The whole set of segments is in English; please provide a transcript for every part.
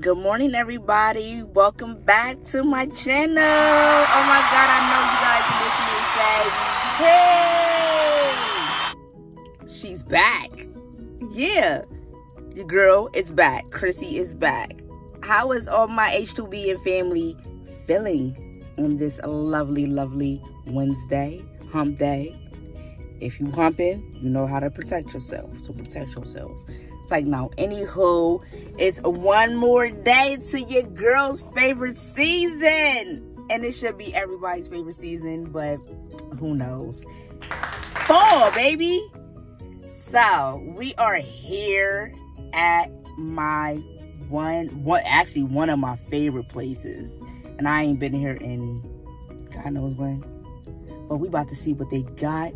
Good morning, everybody. Welcome back to my channel. Oh my God, I know you guys are listening to say, hey, she's back. Yeah, your girl is back. Chrissy is back. How is all my H2BM family feeling on this lovely, lovely Wednesday, hump day? If you humping, you know how to protect yourself, so protect yourself. Like now, anywho, it's one more day to your girl's favorite season, and it should be everybody's favorite season, but who knows? Fall, baby. So we are here at my one of my favorite places, and I ain't been here in God knows when, but we about to see what they got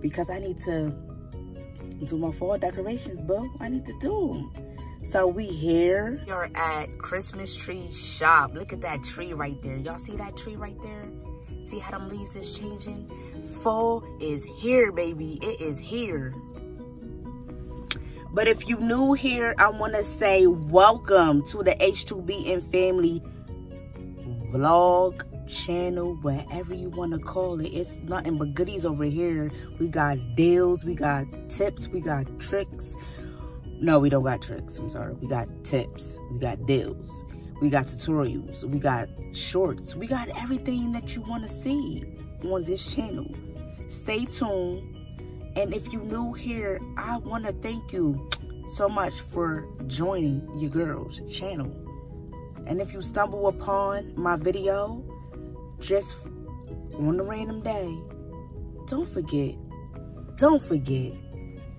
because I need to do my fall decorations, bro. I need to do them. So we here. We are at Christmas Tree Shoppe. Look at that tree right there. Y'all see that tree right there? See how them leaves is changing? Fall is here, baby. It is here. But if you new here, I want to say welcome to the H2BM family vlog channel, whatever you want to call it. It's nothing but goodies over here. We got deals, we got tips, we got tricks. No, we don't got tricks, I'm sorry. We got tips, we got deals, we got tutorials, we got shorts, we got everything that you want to see on this channel. Stay tuned. And if you're new here, I want to thank you so much for joining your girl's channel. And if you stumble upon my video just on a random day, don't forget,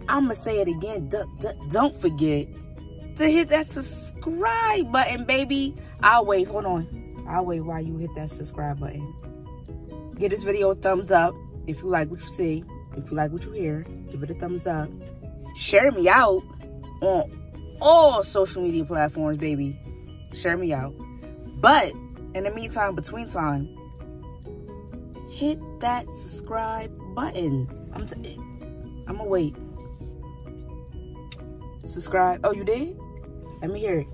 I'ma say it again, don't forget to hit that subscribe button, baby. I'll wait while you hit that subscribe button. Give this video a thumbs up if you like what you see, if you like what you hear. Give it a thumbs up. Share me out on all social media platforms, baby. Share me out. But in the meantime, between time, hit that subscribe button. I'm gonna wait. Subscribe. Oh, you did? Let me hear it.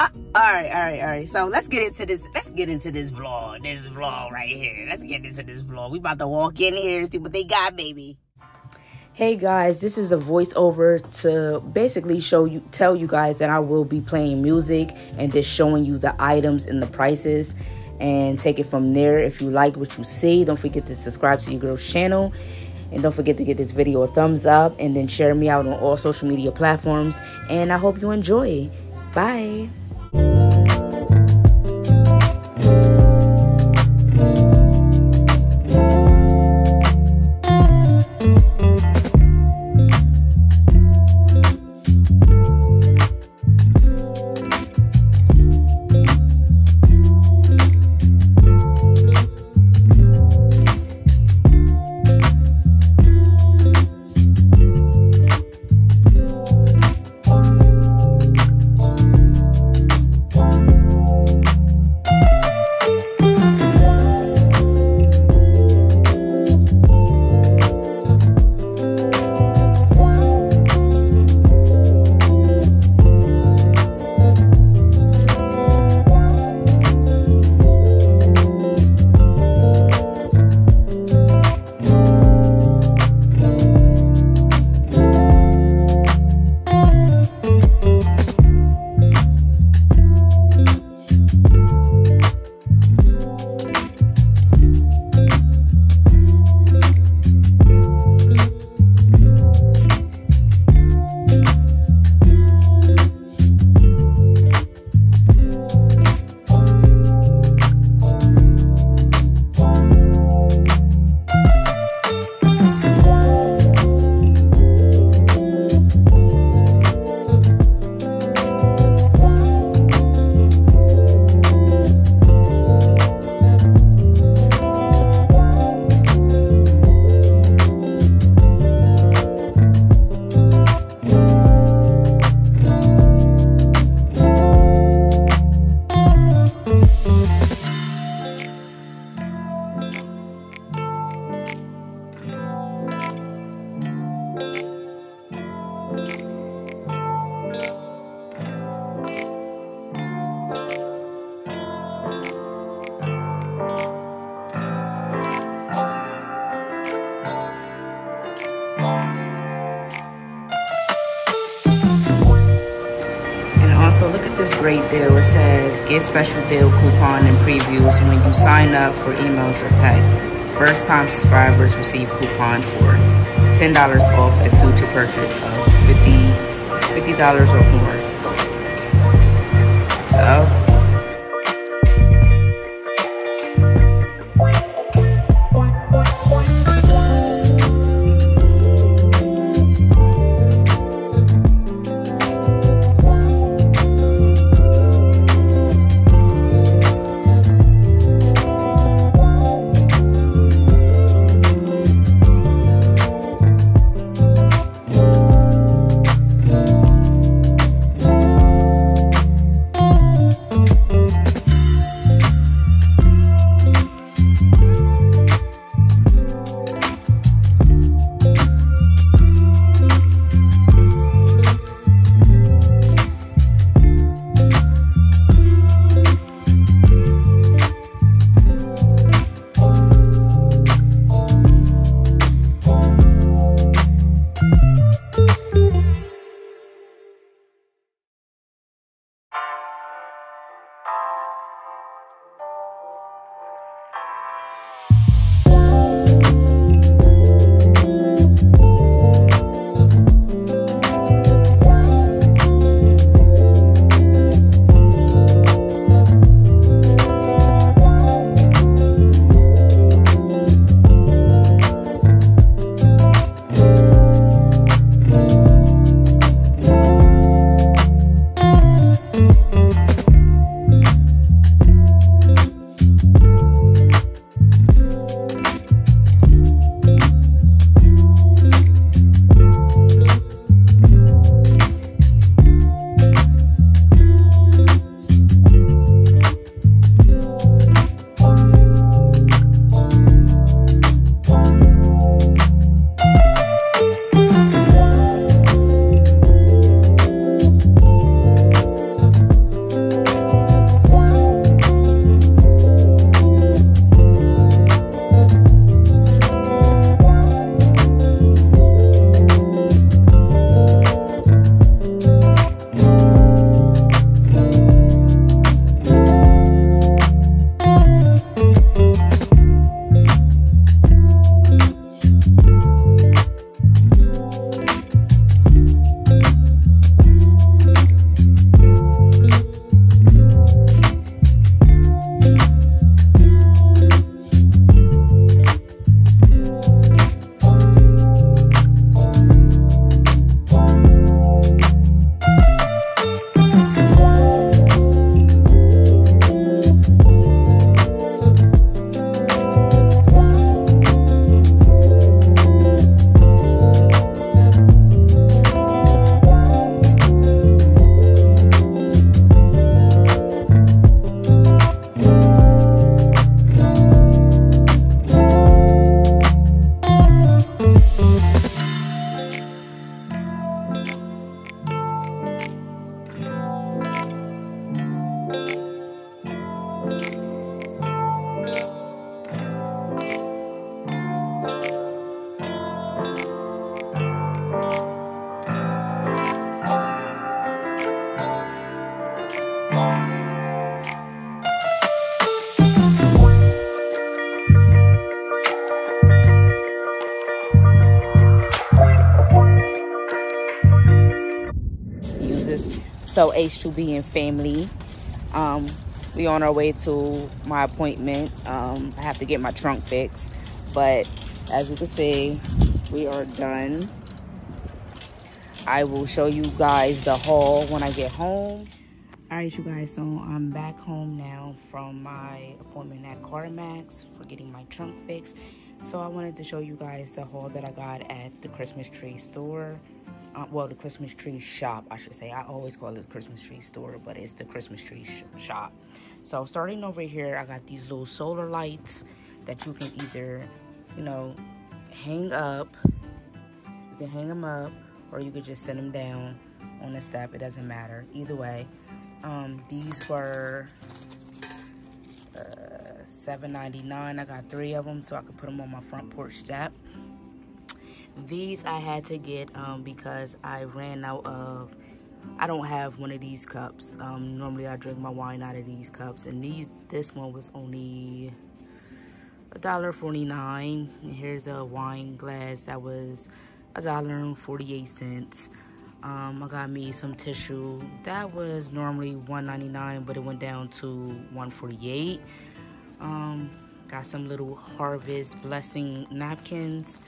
All right. So let's get into this vlog. This vlog right here. Let's get into this vlog. We about to walk in here and see what they got, baby. Hey guys, this is a voiceover to basically tell you guys that I will be playing music and just showing you the items and the prices. And take it from there. If you like what you see, don't forget to subscribe to your girl's channel, and don't forget to give this video a thumbs up, and then share me out on all social media platforms. And I hope you enjoy it. Bye. So look at this great deal. It says get special deal coupon and previews when you sign up for emails or texts. First time subscribers receive coupon for $10 off a future purchase of $50 or more. So So H2BM family, we on our way to my appointment. I have to get my trunk fixed, but as you can see, we are done. I will show you guys the haul when I get home. All right, you guys, so I'm back home now from my appointment at CarMax for getting my trunk fixed. So I wanted to show you guys the haul that I got at the Christmas Tree store. Well, the Christmas Tree Shop, I should say. I always call it the Christmas Tree Store, but it's the Christmas Tree Shop. So starting over here, I got these little solar lights that you can either, you know, hang up. You can hang them up, or you could just send them down on a step. It doesn't matter. Either way, these were $7.99. I got three of them, so I could put them on my front porch step. These I had to get because I ran out of I don't have one of these cups. Normally I drink my wine out of these cups, and this one was only $1.49. And here's a wine glass that was $1.48. I got me some tissue that was normally $1.99, but it went down to $1.48. Got some little harvest blessing napkins.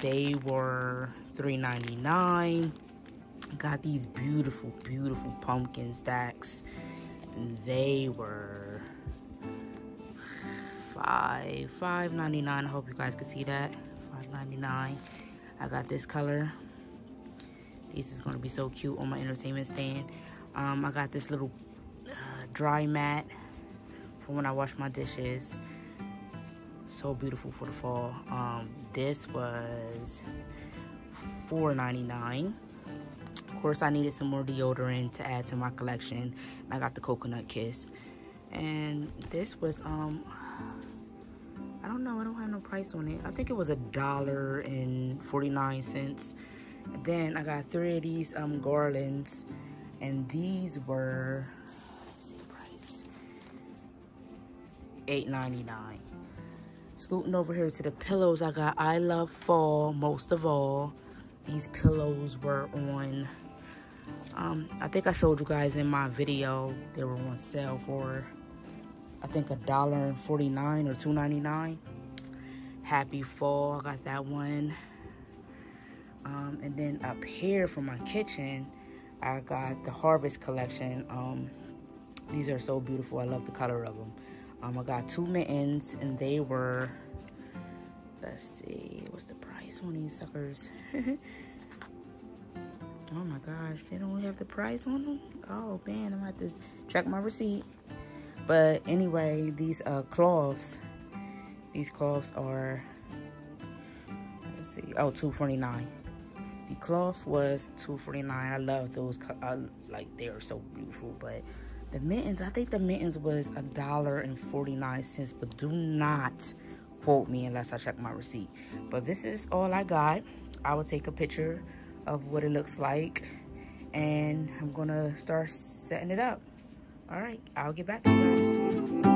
They were $3.99. Got these beautiful pumpkin stacks. They were $5.99. I hope you guys can see that. $5.99. I got this color. This is going to be so cute on my entertainment stand. I got this little dry mat for when I wash my dishes. So beautiful for the fall. This was $4.99. Of course, I needed some more deodorant to add to my collection. I got the Coconut Kiss. And this was, I don't know. I don't have no price on it. I think it was $1.49. Then I got three of these garlands, and these were, let me see the price, $8.99. Scooting over here to the pillows, I got I Love Fall Most of All. These pillows were on, I think I showed you guys in my video, they were on sale for, I think $1.49 or $2.99. Happy Fall, I got that one. And then up here from my kitchen, I got the Harvest Collection. These are so beautiful. I love the color of them. I got two mittens, and they were, let's see, what's the price on these suckers? Oh my gosh, they don't have the price on them? Oh man, I'm gonna have to check my receipt. But anyway, these cloths are, let's see, oh, $2.49. The cloth was $2.49. I love those. Like, they are so beautiful. But the mittens, I think the mittens was $1.49. But do not quote me unless I check my receipt. But this is all I got. I will take a picture of what it looks like, and I'm gonna start setting it up. All right, I'll get back to you guys.